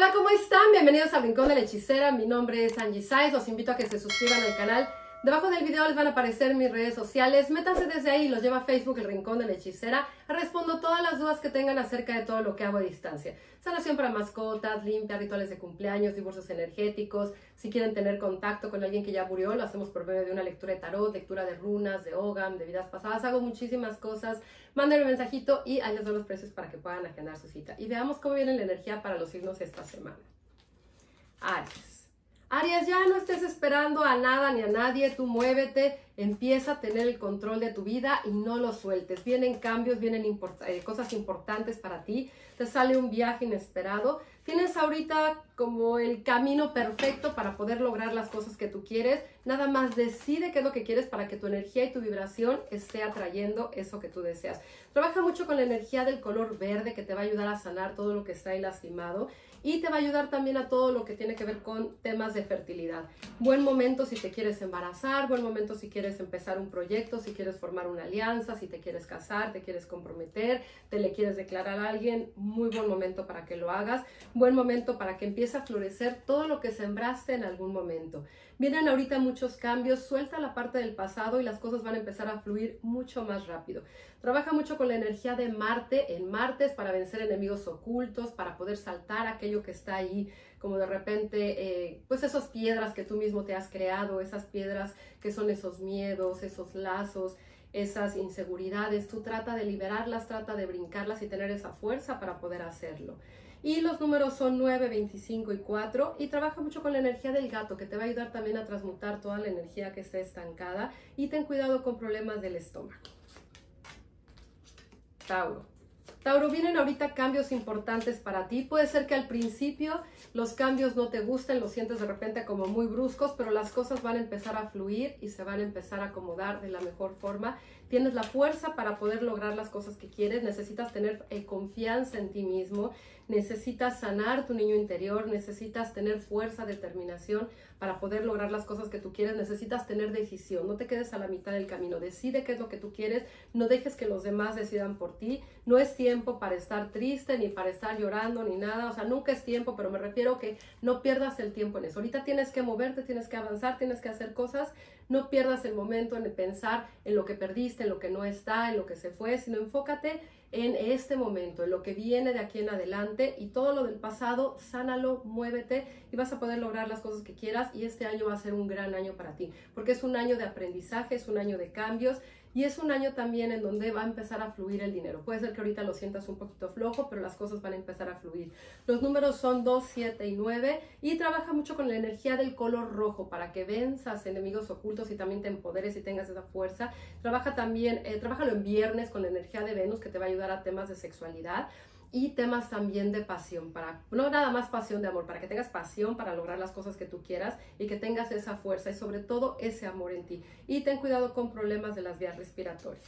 Hola, ¿cómo están? Bienvenidos a Rincón de la Hechicera. Mi nombre es Angie Saiz. Los invito a que se suscriban al canal. Debajo del video les van a aparecer mis redes sociales. Métanse desde ahí, los lleva a Facebook, El Rincón de la Hechicera. Respondo todas las dudas que tengan acerca de todo lo que hago a distancia. Sanación para mascotas, limpia, rituales de cumpleaños, divorcios energéticos. Si quieren tener contacto con alguien que ya murió, lo hacemos por medio de una lectura de tarot, lectura de runas, de Ogham, de vidas pasadas. Hago muchísimas cosas. Mándenme un mensajito y ahí les doy los precios para que puedan agendar su cita. Y veamos cómo viene la energía para los signos esta semana. Aries. Aries, ya no estés esperando a nada ni a nadie, tú muévete, empieza a tener el control de tu vida y no lo sueltes. Vienen cambios, vienen cosas importantes para ti, te sale un viaje inesperado. Tienes ahorita como el camino perfecto para poder lograr las cosas que tú quieres. Nada más decide qué es lo que quieres para que tu energía y tu vibración esté atrayendo eso que tú deseas. Trabaja mucho con la energía del color verde que te va a ayudar a sanar todo lo que está ahí lastimado y te va a ayudar también a todo lo que tiene que ver con temas de fertilidad. Buen momento si te quieres embarazar, buen momento si quieres empezar un proyecto, si quieres formar una alianza, si te quieres casar, te quieres comprometer, te le quieres declarar a alguien, muy buen momento para que lo hagas. Buen momento para que empiece a florecer todo lo que sembraste en algún momento. Vienen ahorita muchos cambios, suelta la parte del pasado y las cosas van a empezar a fluir mucho más rápido. Trabaja mucho con la energía de Marte en Martes para vencer enemigos ocultos, para poder saltar aquello que está ahí, como de repente, pues esas piedras que tú mismo te has creado, esas piedras que son esos miedos, esos lazos, esas inseguridades. Tú trata de liberarlas, trata de brincarlas y tener esa fuerza para poder hacerlo. Y los números son 9, 25 y 4 y trabaja mucho con la energía del gato que te va a ayudar también a transmutar toda la energía que esté estancada y ten cuidado con problemas del estómago. Tauro. Tauro, vienen ahorita cambios importantes para ti. Puede ser que al principio los cambios no te gusten, los sientes de repente como muy bruscos, pero las cosas van a empezar a fluir y se van a empezar a acomodar de la mejor forma. Tienes la fuerza para poder lograr las cosas que quieres, necesitas tener confianza en ti mismo, necesitas sanar tu niño interior, necesitas tener fuerza, determinación para poder lograr las cosas que tú quieres, necesitas tener decisión, no te quedes a la mitad del camino, decide qué es lo que tú quieres, no dejes que los demás decidan por ti, no es tiempo para estar triste ni para estar llorando ni nada, o sea, nunca es tiempo, pero me refiero que no pierdas el tiempo en eso, ahorita tienes que moverte, tienes que avanzar, tienes que hacer cosas, no pierdas el momento en pensar en lo que perdiste, en lo que no está, en lo que se fue, sino enfócate en este momento, en lo que viene de aquí en adelante y todo lo del pasado, sánalo, muévete y vas a poder lograr las cosas que quieras y este año va a ser un gran año para ti, porque es un año de aprendizaje, es un año de cambios y es un año también en donde va a empezar a fluir el dinero. Puede ser que ahorita lo sientas un poquito flojo, pero las cosas van a empezar a fluir. Los números son 2, 7 y 9 y trabaja mucho con la energía del color rojo para que venzas enemigos ocultos y también te empoderes y tengas esa fuerza. Trabaja también, trabájalo en viernes con la energía de Venus que te va a ayudar a temas de sexualidad y temas también de pasión, para no nada más pasión de amor, para que tengas pasión para lograr las cosas que tú quieras y que tengas esa fuerza y sobre todo ese amor en ti. Y ten cuidado con problemas de las vías respiratorias.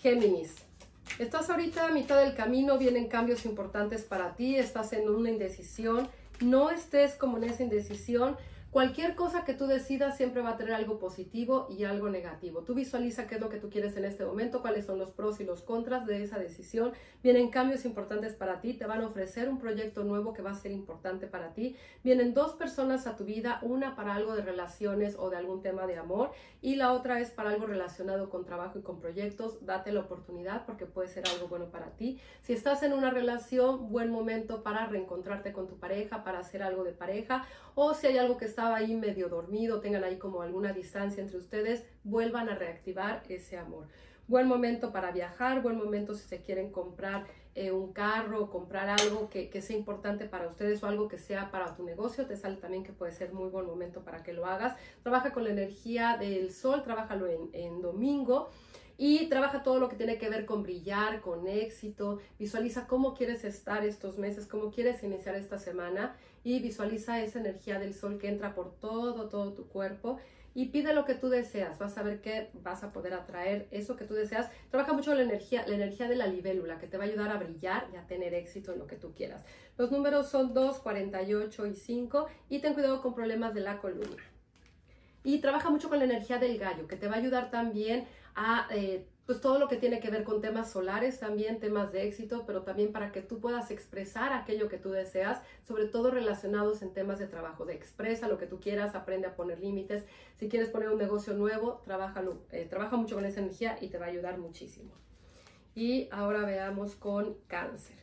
Géminis. Estás ahorita a mitad del camino, vienen cambios importantes para ti, estás en una indecisión, no estés como en esa indecisión. Cualquier cosa que tú decidas siempre va a tener algo positivo y algo negativo. Tú visualiza qué es lo que tú quieres en este momento, cuáles son los pros y los contras de esa decisión. Vienen cambios importantes para ti, te van a ofrecer un proyecto nuevo que va a ser importante para ti. Vienen dos personas a tu vida, una para algo de relaciones o de algún tema de amor y la otra es para algo relacionado con trabajo y con proyectos. Date la oportunidad porque puede ser algo bueno para ti. Si estás en una relación, buen momento para reencontrarte con tu pareja, para hacer algo de pareja o si hay algo que está ahí medio dormido, tengan ahí como alguna distancia entre ustedes, vuelvan a reactivar ese amor. Buen momento para viajar, buen momento si se quieren comprar un carro, comprar algo que sea importante para ustedes o algo que sea para tu negocio, te sale también que puede ser muy buen momento para que lo hagas. Trabaja con la energía del sol, trabájalo en domingo. Y trabaja todo lo que tiene que ver con brillar, con éxito. Visualiza cómo quieres estar estos meses, cómo quieres iniciar esta semana. Y visualiza esa energía del sol que entra por todo tu cuerpo. Y pide lo que tú deseas. Vas a ver que vas a poder atraer eso que tú deseas. Trabaja mucho la energía de la libélula, que te va a ayudar a brillar y a tener éxito en lo que tú quieras. Los números son 2, 48 y 5. Y ten cuidado con problemas de la columna. Y trabaja mucho con la energía del gallo, que te va a ayudar también a pues todo lo que tiene que ver con temas solares también, temas de éxito, pero también para que tú puedas expresar aquello que tú deseas, sobre todo relacionados en temas de trabajo. De expresa lo que tú quieras, aprende a poner límites. Si quieres poner un negocio nuevo, trabaja mucho con esa energía y te va a ayudar muchísimo. Y ahora veamos con Cáncer.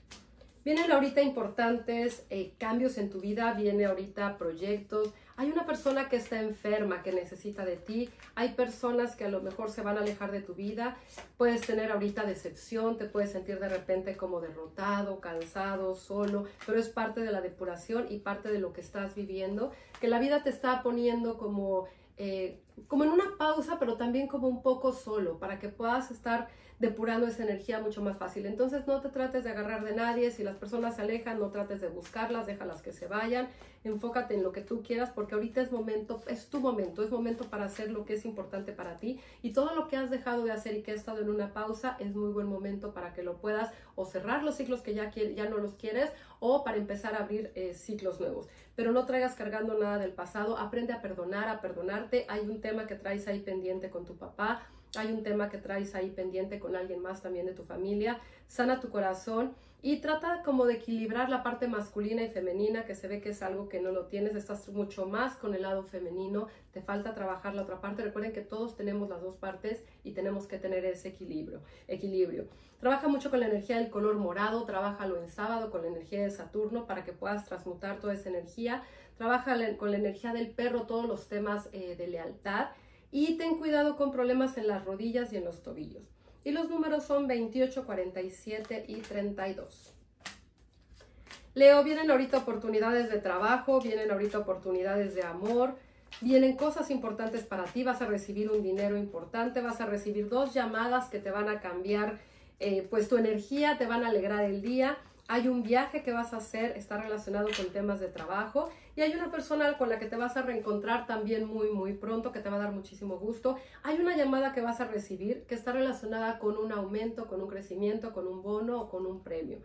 Vienen ahorita importantes cambios en tu vida, vienen ahorita proyectos. Hay una persona que está enferma, que necesita de ti. Hay personas que a lo mejor se van a alejar de tu vida. Puedes tener ahorita decepción, te puedes sentir de repente como derrotado, cansado, solo. Pero es parte de la depuración y parte de lo que estás viviendo. Que la vida te está poniendo como en una pausa, pero también como un poco solo, para que puedas estar depurando esa energía mucho más fácil. Entonces no te trates de agarrar de nadie. Si las personas se alejan, no trates de buscarlas, déjalas que se vayan, enfócate en lo que tú quieras, porque ahorita es momento, es tu momento, es momento para hacer lo que es importante para ti, y todo lo que has dejado de hacer y que has estado en una pausa, es muy buen momento para que lo puedas o cerrar los ciclos que ya no los quieres, o para empezar a abrir ciclos nuevos. Pero no traigas cargando nada del pasado, aprende a perdonar, a perdonarte. Hay un tema que traes ahí pendiente con tu papá, hay un tema que traes ahí pendiente con alguien más también de tu familia. Sana tu corazón y trata como de equilibrar la parte masculina y femenina, que se ve que es algo que no lo tienes. Estás mucho más con el lado femenino, te falta trabajar la otra parte. Recuerden que todos tenemos las dos partes y tenemos que tener ese equilibrio. Trabaja mucho con la energía del color morado, trabájalo en sábado con la energía de Saturno para que puedas transmutar toda esa energía. Trabaja con la energía del perro todos los temas de lealtad. Y ten cuidado con problemas en las rodillas y en los tobillos. Y los números son 28, 47 y 32. Leo, vienen ahorita oportunidades de trabajo, vienen ahorita oportunidades de amor, vienen cosas importantes para ti, vas a recibir un dinero importante, vas a recibir dos llamadas que te van a cambiar pues tu energía, te van a alegrar el día. Hay un viaje que vas a hacer, está relacionado con temas de trabajo, y hay una persona con la que te vas a reencontrar también muy, muy pronto, que te va a dar muchísimo gusto. Hay una llamada que vas a recibir que está relacionada con un aumento, con un crecimiento, con un bono o con un premio.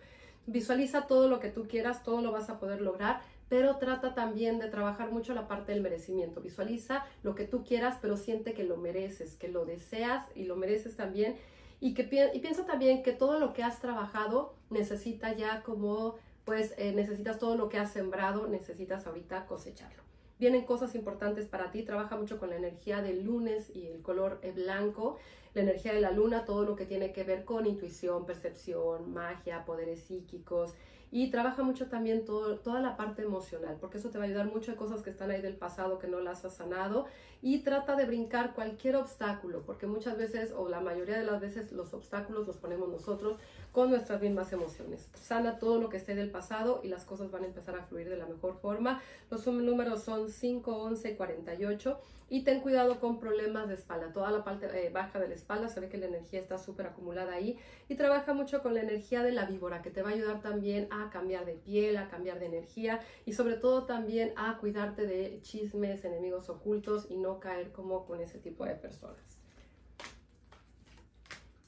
Visualiza todo lo que tú quieras, todo lo vas a poder lograr, pero trata también de trabajar mucho la parte del merecimiento. Visualiza lo que tú quieras, pero siente que lo mereces, que lo deseas y lo mereces también. Y piensa también que todo lo que has trabajado necesita ya como, pues, necesitas todo lo que has sembrado, necesitas ahorita cosecharlo. Vienen cosas importantes para ti, trabaja mucho con la energía del lunes y el color blanco, la energía de la luna, todo lo que tiene que ver con intuición, percepción, magia, poderes psíquicos. Y trabaja mucho también toda la parte emocional, porque eso te va a ayudar mucho. Hay cosas que están ahí del pasado que no las has sanado. Y trata de brincar cualquier obstáculo, porque muchas veces, o la mayoría de las veces, los obstáculos los ponemos nosotros con nuestras mismas emociones. Sana todo lo que esté del pasado y las cosas van a empezar a fluir de la mejor forma. Los números son 5, 11 y 48. Y ten cuidado con problemas de espalda. Toda la parte baja de la espalda, se ve que la energía está súper acumulada ahí. Y trabaja mucho con la energía de la víbora, que te va a ayudar también a cambiar de piel, a cambiar de energía, y sobre todo también a cuidarte de chismes, enemigos ocultos, y no caer como con ese tipo de personas.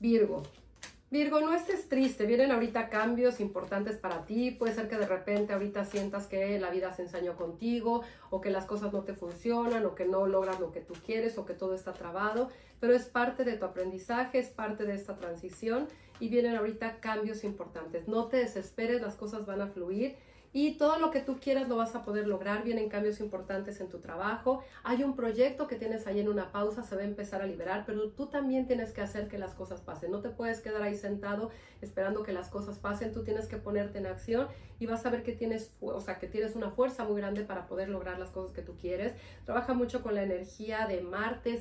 Virgo. Virgo, no estés triste, vienen ahorita cambios importantes para ti. Puede ser que de repente ahorita sientas que la vida se ensañó contigo, o que las cosas no te funcionan, o que no logras lo que tú quieres, o que todo está trabado, pero es parte de tu aprendizaje, es parte de esta transición, y vienen ahorita cambios importantes. No te desesperes, las cosas van a fluir. Y todo lo que tú quieras lo vas a poder lograr. Vienen cambios importantes en tu trabajo. Hay un proyecto que tienes ahí en una pausa, se va a empezar a liberar, pero tú también tienes que hacer que las cosas pasen. No te puedes quedar ahí sentado esperando que las cosas pasen. Tú tienes que ponerte en acción y vas a ver que tienes una fuerza muy grande para poder lograr las cosas que tú quieres. Trabaja mucho con la energía de Marte,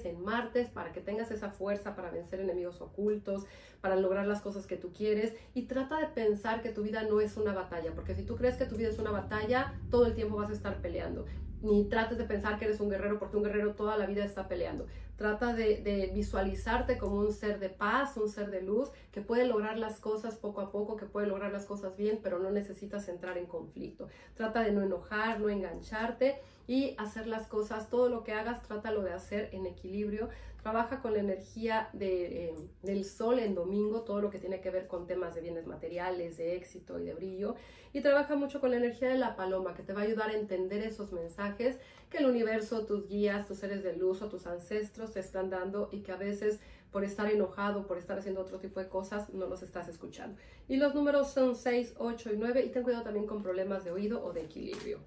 para que tengas esa fuerza para vencer enemigos ocultos, para lograr las cosas que tú quieres. Y trata de pensar que tu vida no es una batalla, porque si tú crees que tu vida es una batalla, todo el tiempo vas a estar peleando. Ni trates de pensar que eres un guerrero, porque un guerrero toda la vida está peleando. Trata de visualizarte como un ser de paz, un ser de luz, que puede lograr las cosas poco a poco, que puede lograr las cosas bien, pero no necesitas entrar en conflicto. Trata de no enojar, no engancharte, y hacer las cosas, todo lo que hagas, trátalo de hacer en equilibrio. Trabaja con la energía del sol en domingo, todo lo que tiene que ver con temas de bienes materiales, de éxito y de brillo. Y trabaja mucho con la energía de la paloma, que te va a ayudar a entender esos mensajes que el universo, tus guías, tus seres de luz o tus ancestros te están dando, y que a veces por estar enojado, por estar haciendo otro tipo de cosas, no los estás escuchando. Y los números son 6, 8 y 9, y ten cuidado también con problemas de oído o de equilibrio.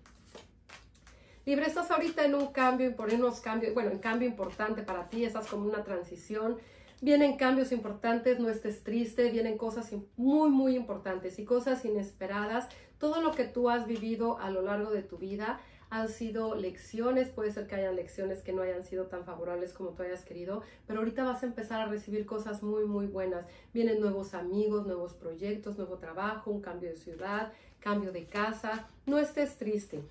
Libra, estás ahorita en un cambio, por unos cambios, bueno, en cambio importante para ti, estás como una transición. Vienen cambios importantes, no estés triste, vienen cosas muy, muy importantes y cosas inesperadas. Todo lo que tú has vivido a lo largo de tu vida han sido lecciones, puede ser que hayan lecciones que no hayan sido tan favorables como tú hayas querido, pero ahorita vas a empezar a recibir cosas muy, muy buenas. Vienen nuevos amigos, nuevos proyectos, nuevo trabajo, un cambio de ciudad, cambio de casa. No estés triste,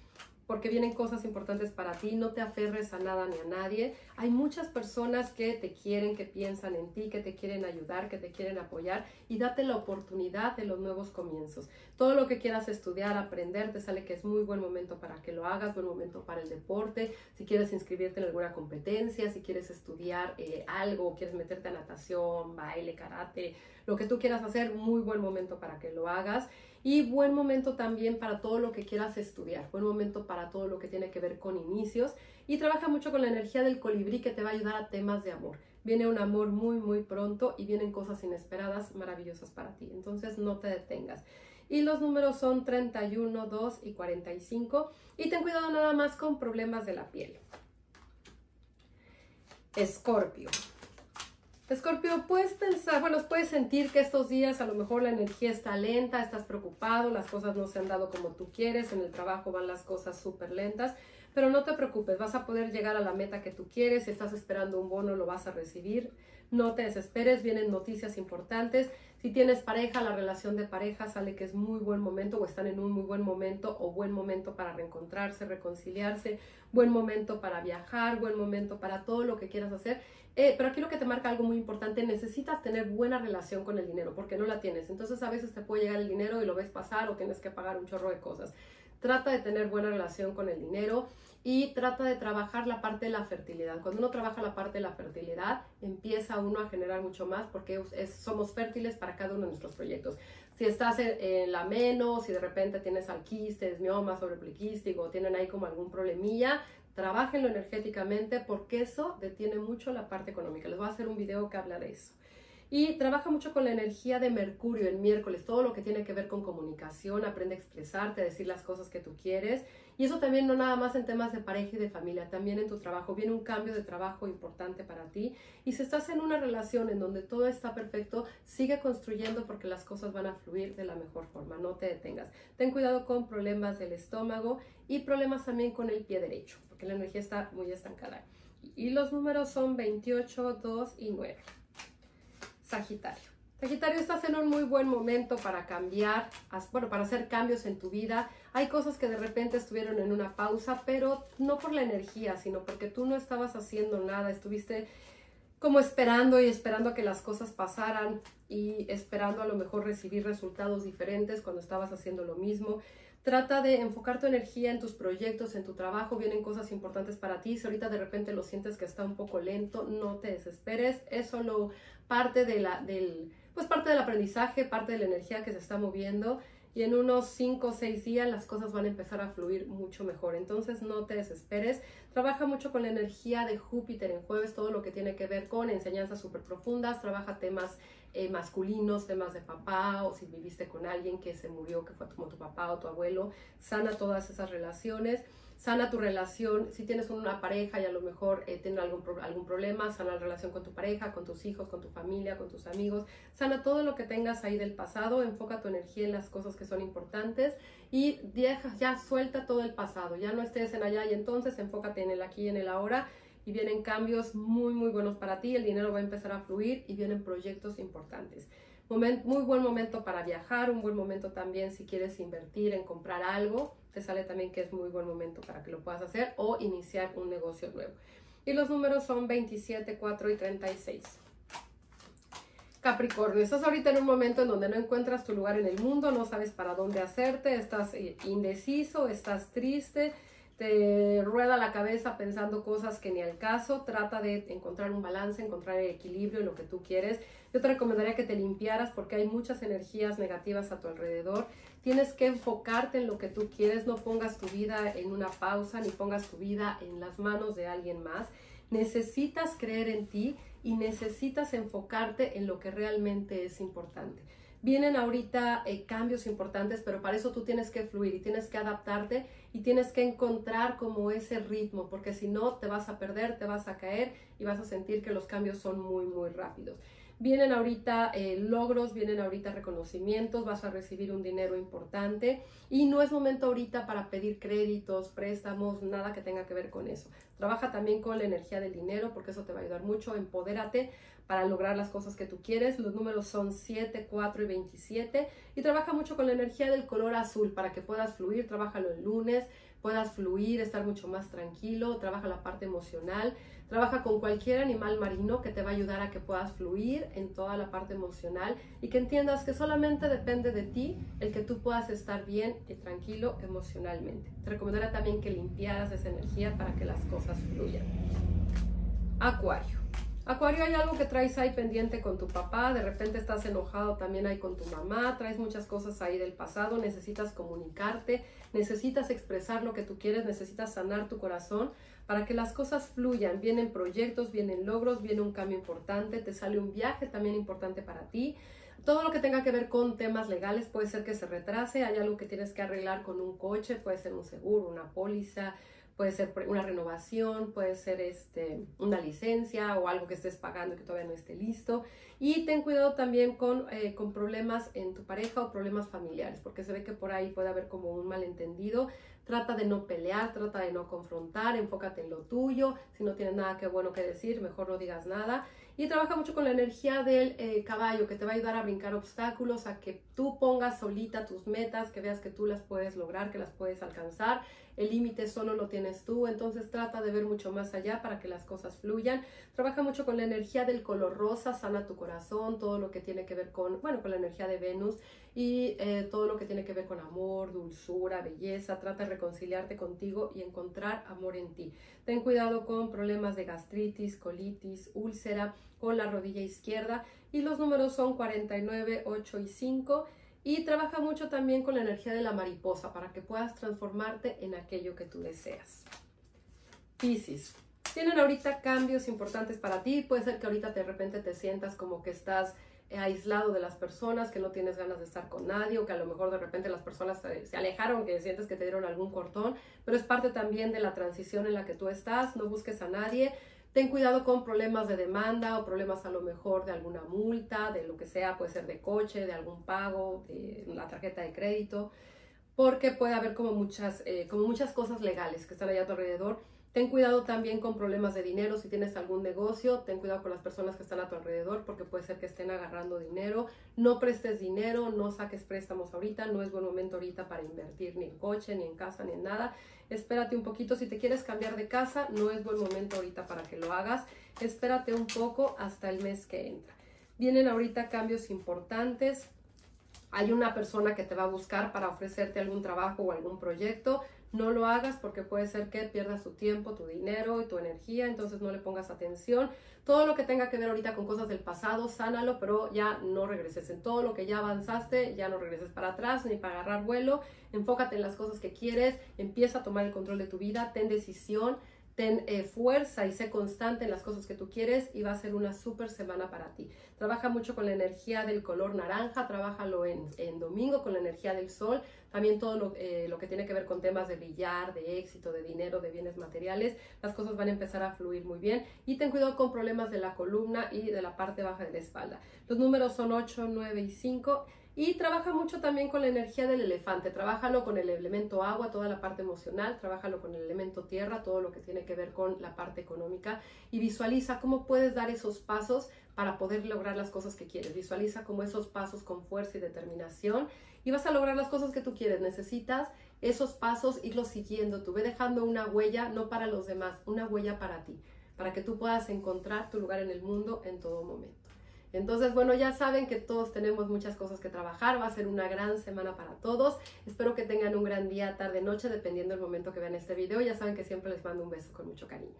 porque vienen cosas importantes para ti. No te aferres a nada ni a nadie. Hay muchas personas que te quieren, que piensan en ti, que te quieren ayudar, que te quieren apoyar, y date la oportunidad de los nuevos comienzos. Todo lo que quieras estudiar, aprender, te sale que es muy buen momento para que lo hagas, buen momento para el deporte, si quieres inscribirte en alguna competencia, si quieres estudiar algo, quieres meterte a natación, baile, karate, lo que tú quieras hacer, muy buen momento para que lo hagas. Y buen momento también para todo lo que quieras estudiar, buen momento para todo lo que tiene que ver con inicios. Y trabaja mucho con la energía del colibrí, que te va a ayudar a temas de amor. Viene un amor muy, muy pronto y vienen cosas inesperadas, maravillosas para ti. Entonces no te detengas. Y los números son 31, 2 y 45. Y ten cuidado nada más con problemas de la piel. Escorpio. Escorpio, puedes pensar, bueno, puedes sentir que estos días a lo mejor la energía está lenta, estás preocupado, las cosas no se han dado como tú quieres, en el trabajo van las cosas súper lentas, pero no te preocupes, vas a poder llegar a la meta que tú quieres. Si estás esperando un bono, lo vas a recibir. No te desesperes, vienen noticias importantes. Si tienes pareja, la relación de pareja sale que es muy buen momento, o están en un muy buen momento, o buen momento para reencontrarse, reconciliarse, buen momento para viajar, buen momento para todo lo que quieras hacer. Pero aquí lo que te marca algo muy importante, necesitas tener buena relación con el dinero, porque no la tienes. Entonces a veces te puede llegar el dinero y lo ves pasar, o tienes que pagar un chorro de cosas. Trata de tener buena relación con el dinero y trata de trabajar la parte de la fertilidad. Cuando uno trabaja la parte de la fertilidad, empieza uno a generar mucho más, porque somos fértiles para cada uno de nuestros proyectos. Si estás en la menos, si de repente tienes alquistes, mioma, sobrepliquístico, tienen ahí como algún problemilla, trabájenlo energéticamente, porque eso detiene mucho la parte económica. Les voy a hacer un video que habla de eso. Y trabaja mucho con la energía de Mercurio el miércoles, todo lo que tiene que ver con comunicación. Aprende a expresarte, a decir las cosas que tú quieres. Y eso también no nada más en temas de pareja y de familia, también en tu trabajo. Viene un cambio de trabajo importante para ti. Y si estás en una relación en donde todo está perfecto, sigue construyendo, porque las cosas van a fluir de la mejor forma. No te detengas. Ten cuidado con problemas del estómago y problemas también con el pie derecho, porque la energía está muy estancada. Y los números son 28, 2 y 9. Sagitario. Sagitario, estás en un muy buen momento para cambiar, bueno, para hacer cambios en tu vida. Hay cosas que de repente estuvieron en una pausa, pero no por la energía, sino porque tú no estabas haciendo nada. Estuviste como esperando y esperando que las cosas pasaran y esperando a lo mejor recibir resultados diferentes cuando estabas haciendo lo mismo. Trata de enfocar tu energía en tus proyectos, en tu trabajo. Vienen cosas importantes para ti. Si ahorita de repente lo sientes que está un poco lento, no te desesperes. Es solo parte parte del aprendizaje, parte de la energía que se está moviendo. Y en unos 5 o 6 días las cosas van a empezar a fluir mucho mejor. Entonces no te desesperes. Trabaja mucho con la energía de Júpiter en jueves, todo lo que tiene que ver con enseñanzas súper profundas. Trabaja temas masculinos, temas de papá, o si viviste con alguien que se murió, que fue como tu papá o tu abuelo. Sana todas esas relaciones. Sana tu relación, si tienes una pareja y a lo mejor tienen algún problema, sana la relación con tu pareja, con tus hijos, con tu familia, con tus amigos. Sana todo lo que tengas ahí del pasado, enfoca tu energía en las cosas que son importantes y ya suelta todo el pasado, ya no estés en allá y entonces, enfócate en el aquí y en el ahora. Y vienen cambios muy, muy buenos para ti, el dinero va a empezar a fluir y vienen proyectos importantes. Muy buen momento para viajar, un buen momento también si quieres invertir en comprar algo, te sale también que es muy buen momento para que lo puedas hacer o iniciar un negocio nuevo. Y los números son 27, 4 y 36. Capricornio, estás ahorita en un momento en donde no encuentras tu lugar en el mundo, no sabes para dónde hacerte, estás indeciso, estás triste, te rueda la cabeza pensando cosas que ni al caso. Trata de encontrar un balance, encontrar el equilibrio en lo que tú quieres. Yo te recomendaría que te limpiaras, porque hay muchas energías negativas a tu alrededor. Tienes que enfocarte en lo que tú quieres, no pongas tu vida en una pausa, ni pongas tu vida en las manos de alguien más. Necesitas creer en ti y necesitas enfocarte en lo que realmente es importante. Vienen ahorita cambios importantes, pero para eso tú tienes que fluir y tienes que adaptarte y tienes que encontrar como ese ritmo, porque si no te vas a perder, te vas a caer y vas a sentir que los cambios son muy, muy rápidos. Vienen ahorita logros, vienen ahorita reconocimientos, vas a recibir un dinero importante y no es momento ahorita para pedir créditos, préstamos, nada que tenga que ver con eso. Trabaja también con la energía del dinero porque eso te va a ayudar mucho, empodérate para lograr las cosas que tú quieres. Los números son 7, 4 y 27 y trabaja mucho con la energía del color azul para que puedas fluir, trabájalo el lunes, puedas fluir, estar mucho más tranquilo, trabaja la parte emocional, trabaja con cualquier animal marino que te va a ayudar a que puedas fluir en toda la parte emocional y que entiendas que solamente depende de ti el que tú puedas estar bien y tranquilo emocionalmente. Te recomendaría también que limpiaras esa energía para que las cosas fluyan. Acuario. Acuario, hay algo que traes ahí pendiente con tu papá, de repente estás enojado también ahí con tu mamá, traes muchas cosas ahí del pasado, necesitas comunicarte, necesitas expresar lo que tú quieres, necesitas sanar tu corazón para que las cosas fluyan. Vienen proyectos, vienen logros, viene un cambio importante, te sale un viaje también importante para ti. Todo lo que tenga que ver con temas legales puede ser que se retrase, hay algo que tienes que arreglar con un coche, puede ser un seguro, una póliza, puede ser una renovación, puede ser una licencia o algo que estés pagando que todavía no esté listo. Y ten cuidado también con problemas en tu pareja o problemas familiares, porque se ve que por ahí puede haber como un malentendido. Trata de no pelear, trata de no confrontar, enfócate en lo tuyo. Si no tienes nada que decir, mejor no digas nada. Y trabaja mucho con la energía del caballo, que te va a ayudar a brincar obstáculos, a que tú pongas solita tus metas, que veas que tú las puedes lograr, que las puedes alcanzar. El límite solo lo tienes tú, entonces trata de ver mucho más allá para que las cosas fluyan. Trabaja mucho con la energía del color rosa, sana tu corazón, todo lo que tiene que ver con, con la energía de Venus y todo lo que tiene que ver con amor, dulzura, belleza. Trata de reconciliarte contigo y encontrar amor en ti. Ten cuidado con problemas de gastritis, colitis, úlcera, con la rodilla izquierda, y los números son 49, 8 y 5, y trabaja mucho también con la energía de la mariposa para que puedas transformarte en aquello que tú deseas. Piscis, tienen ahorita cambios importantes para ti, puede ser que ahorita de repente te sientas como que estás aislado de las personas, que no tienes ganas de estar con nadie, o que a lo mejor de repente las personas se alejaron, que sientes que te dieron algún cortón, pero es parte también de la transición en la que tú estás. No busques a nadie. Ten cuidado con problemas de demanda o problemas a lo mejor de alguna multa, de lo que sea, puede ser de coche, de algún pago, de la tarjeta de crédito, porque puede haber como muchas cosas legales que están allá a tu alrededor. Ten cuidado también con problemas de dinero, si tienes algún negocio, ten cuidado con las personas que están a tu alrededor porque puede ser que estén agarrando dinero. No prestes dinero, no saques préstamos ahorita, no es buen momento ahorita para invertir ni en coche, ni en casa, ni en nada. Espérate un poquito, si te quieres cambiar de casa, no es buen momento ahorita para que lo hagas. Espérate un poco hasta el mes que entra. Vienen ahorita cambios importantes. Hay una persona que te va a buscar para ofrecerte algún trabajo o algún proyecto. No lo hagas porque puede ser que pierdas tu tiempo, tu dinero y tu energía, entonces no le pongas atención. Todo lo que tenga que ver ahorita con cosas del pasado, sánalo, pero ya no regreses. En todo lo que ya avanzaste, ya no regreses para atrás ni para agarrar vuelo. Enfócate en las cosas que quieres, empieza a tomar el control de tu vida, ten decisión, ten fuerza y sé constante en las cosas que tú quieres y va a ser una súper semana para ti. Trabaja mucho con la energía del color naranja, trabájalo en domingo con la energía del sol. También todo lo que tiene que ver con temas de brillar, de éxito, de dinero, de bienes materiales. Las cosas van a empezar a fluir muy bien. Y ten cuidado con problemas de la columna y de la parte baja de la espalda. Los números son 8, 9 y 5. Y trabaja mucho también con la energía del elefante, trabájalo con el elemento agua, toda la parte emocional, trabájalo con el elemento tierra, todo lo que tiene que ver con la parte económica y visualiza cómo puedes dar esos pasos para poder lograr las cosas que quieres. Visualiza como esos pasos con fuerza y determinación y vas a lograr las cosas que tú quieres. Necesitas esos pasos, irlos siguiendo, tú ve dejando una huella, no para los demás, una huella para ti, para que tú puedas encontrar tu lugar en el mundo en todo momento. Entonces, ya saben que todos tenemos muchas cosas que trabajar, va a ser una gran semana para todos. Espero que tengan un gran día, tarde, noche, dependiendo del momento que vean este video. Ya saben que siempre les mando un beso con mucho cariño.